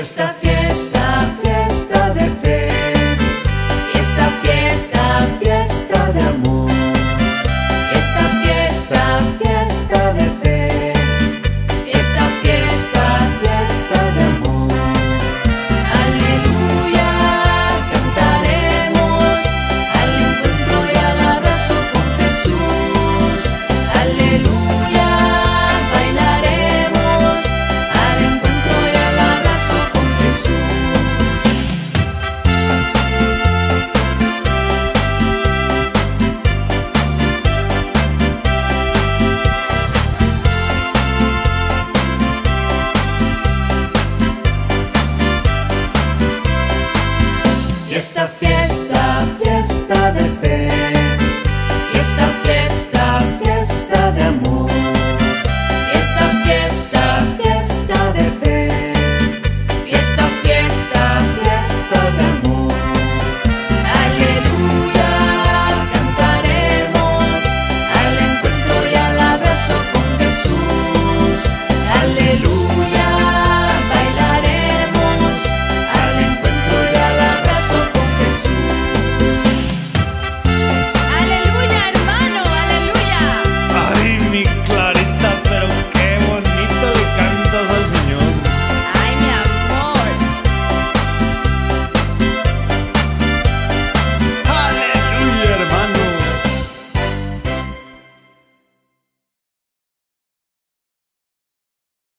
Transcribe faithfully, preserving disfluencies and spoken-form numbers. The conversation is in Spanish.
Fiesta, fiesta, fiesta de fe. Esta fiesta, fiesta de amor. Esta fiesta, fiesta de fe. Esta fiesta, fiesta de amor. Aleluya, cantaremos al encuentro y al abrazo con Jesús. Aleluya. Esta fiesta.